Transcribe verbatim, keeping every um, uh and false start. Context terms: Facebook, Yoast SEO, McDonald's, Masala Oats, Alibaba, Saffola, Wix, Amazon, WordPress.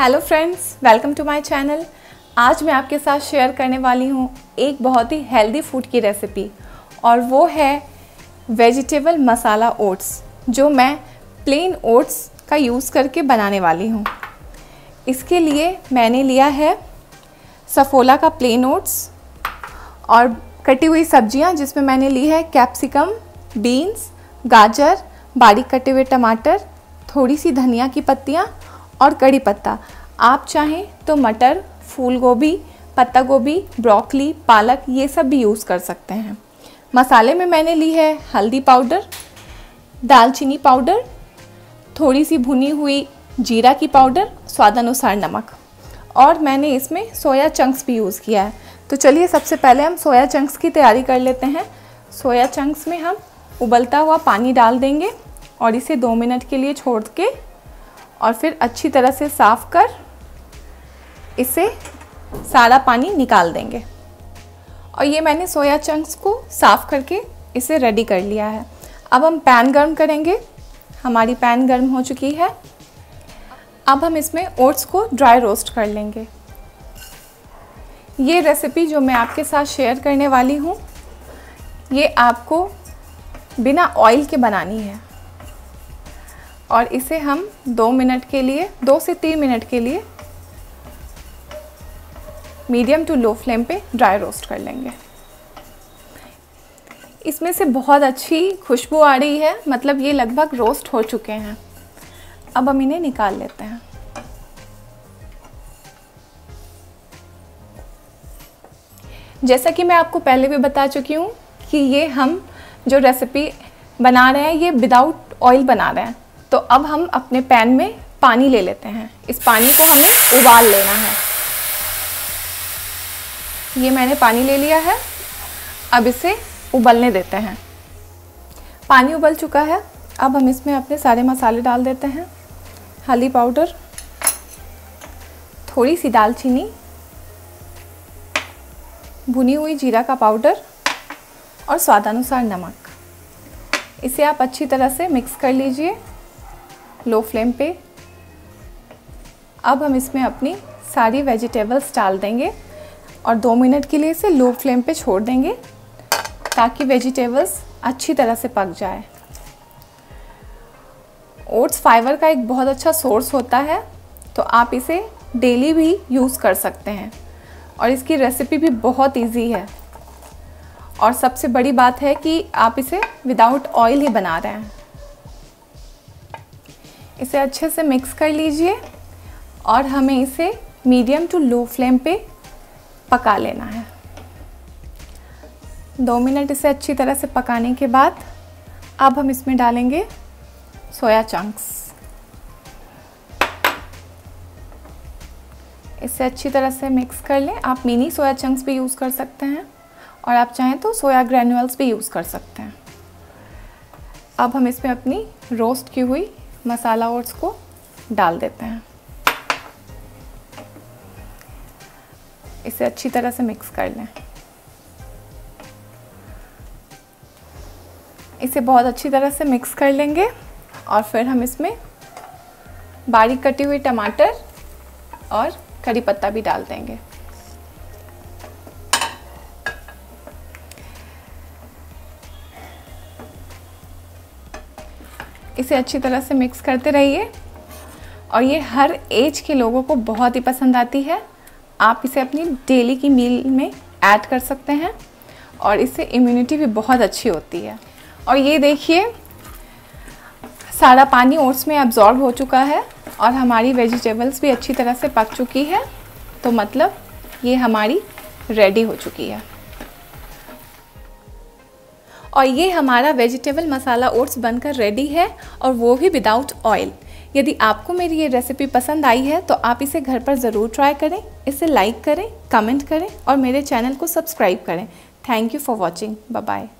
Hello friends, welcome to my channel. आज मैं आपके साथ शेयर करने वाली हूँ एक बहुत ही हेल्दी फूड की रेसिपी, और वो है वेजिटेबल मसाला ओट्स, जो मैं प्लेन ओट्स का यूज़ करके बनाने वाली हूँ। इसके लिए मैंने लिया है सफोला का प्लेन ओट्स और कटी हुई सब्जियाँ, जिसमें मैंने ली है कैप्सिकम, बीन्स, गाजर, बारीक कटे हुए टमाटर, थोड़ी सी धनिया की पत्तियाँ और कड़ी पत्ता। आप चाहें तो मटर, फूल गोभी, पत्ता गोभी, ब्रोकली, पालक, ये सब भी यूज़ कर सकते हैं। मसाले में मैंने ली है हल्दी पाउडर, दालचीनी पाउडर, थोड़ी सी भुनी हुई जीरा की पाउडर, स्वादानुसार नमक, और मैंने इसमें सोया चंक्स भी यूज़ किया है। तो चलिए सबसे पहले हम सोया चंक्स की तैयारी कर लेते हैं। सोया चंक्स में हम उबलता हुआ पानी डाल देंगे और इसे दो मिनट के लिए छोड़ के और फिर अच्छी तरह से साफ़ कर इसे सारा पानी निकाल देंगे। और ये मैंने सोया चंक्स को साफ़ करके इसे रेडी कर लिया है। अब हम पैन गर्म करेंगे। हमारी पैन गर्म हो चुकी है। अब हम इसमें ओट्स को ड्राई रोस्ट कर लेंगे। ये रेसिपी जो मैं आपके साथ शेयर करने वाली हूँ, ये आपको बिना ऑयल के बनानी है और इसे हम दो मिनट के लिए, दो से तीन मिनट के लिए मीडियम टू लो फ्लेम पे ड्राई रोस्ट कर लेंगे। इसमें से बहुत अच्छी खुशबू आ रही है, मतलब ये लगभग रोस्ट हो चुके हैं। अब हम इन्हें निकाल लेते हैं। जैसा कि मैं आपको पहले भी बता चुकी हूँ कि ये हम जो रेसिपी बना रहे हैं ये विदाउट ऑयल बना रहे हैं। तो अब हम अपने पैन में पानी ले लेते हैं। इस पानी को हमें उबाल लेना है। ये मैंने पानी ले लिया है। अब इसे उबलने देते हैं। पानी उबल चुका है। अब हम इसमें अपने सारे मसाले डाल देते हैं। हल्दी पाउडर, थोड़ी सी दालचीनी, भुनी हुई जीरा का पाउडर और स्वादानुसार नमक। इसे आप अच्छी तरह से मिक्स कर लीजिए लो फ्लेम पे। अब हम इसमें अपनी सारी वेजिटेबल्स डाल देंगे और दो मिनट के लिए इसे लो फ्लेम पे छोड़ देंगे ताकि वेजिटेबल्स अच्छी तरह से पक जाए। ओट्स फाइबर का एक बहुत अच्छा सोर्स होता है, तो आप इसे डेली भी यूज़ कर सकते हैं और इसकी रेसिपी भी बहुत इजी है। और सबसे बड़ी बात है कि आप इसे विदाउट ऑयल ही बना रहे हैं। इसे अच्छे से मिक्स कर लीजिए और हमें इसे मीडियम टू लो फ्लेम पे पका लेना है। दो मिनट इसे अच्छी तरह से पकाने के बाद अब हम इसमें डालेंगे सोया चंक्स। इसे अच्छी तरह से मिक्स कर लें। आप मिनी सोया चंक्स भी यूज़ कर सकते हैं और आप चाहें तो सोया ग्रैन्यूल्स भी यूज़ कर सकते हैं। अब हम इसमें अपनी रोस्ट की हुई मसाला ओट्स को डाल देते हैं। इसे अच्छी तरह से मिक्स कर लें। इसे बहुत अच्छी तरह से मिक्स कर लेंगे और फिर हम इसमें बारीक कटी हुई टमाटर और करी पत्ता भी डाल देंगे। इसे अच्छी तरह से मिक्स करते रहिए और ये हर एज के लोगों को बहुत ही पसंद आती है। आप इसे अपनी डेली की मील में ऐड कर सकते हैं और इससे इम्यूनिटी भी बहुत अच्छी होती है। और ये देखिए सारा पानी ओट्स में एब्जॉर्ब हो चुका है और हमारी वेजिटेबल्स भी अच्छी तरह से पक चुकी है। तो मतलब ये हमारी रेडी हो चुकी है। और ये हमारा वेजिटेबल मसाला ओट्स बनकर रेडी है, और वो भी विदाउट ऑयल। यदि आपको मेरी ये रेसिपी पसंद आई है तो आप इसे घर पर ज़रूर ट्राई करें। इसे लाइक करें, कमेंट करें और मेरे चैनल को सब्सक्राइब करें। Thank you for watching. Bye bye.